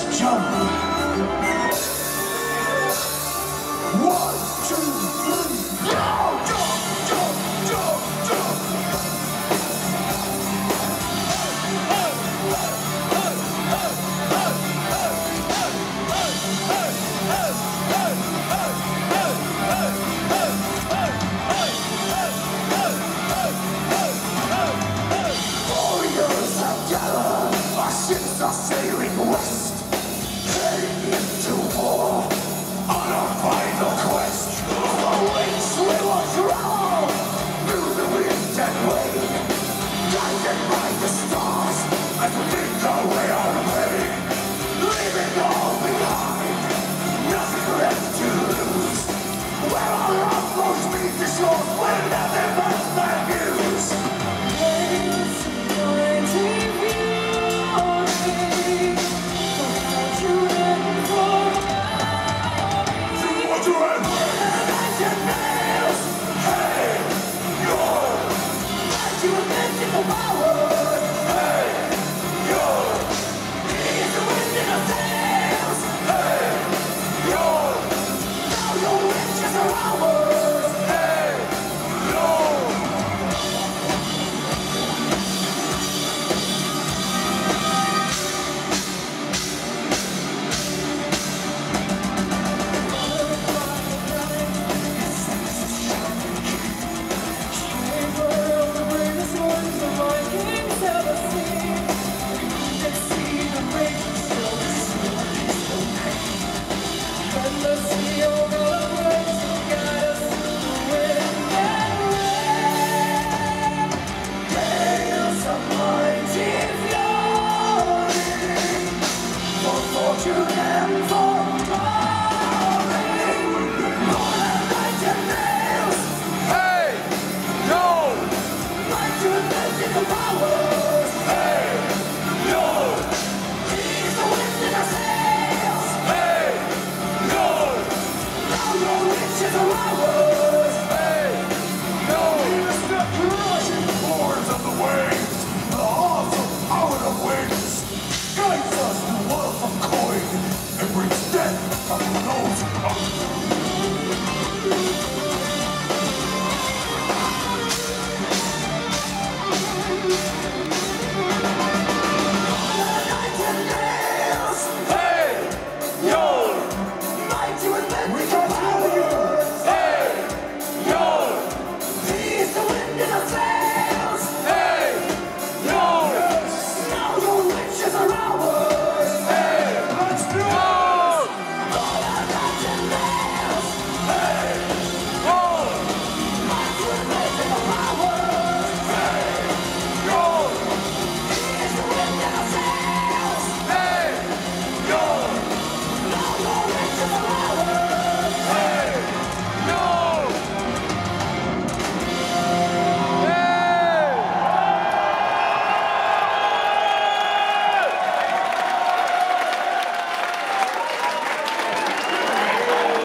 Let's jump. 1, 2, 3, go! Are sailing west, heading into war on our final quest. The waves we will travel through the wind and rain, guided by the stars as we make our way on the way, leaving all behind. Nothing left to lose. Where our love meet the shores, where nothing but bad news. You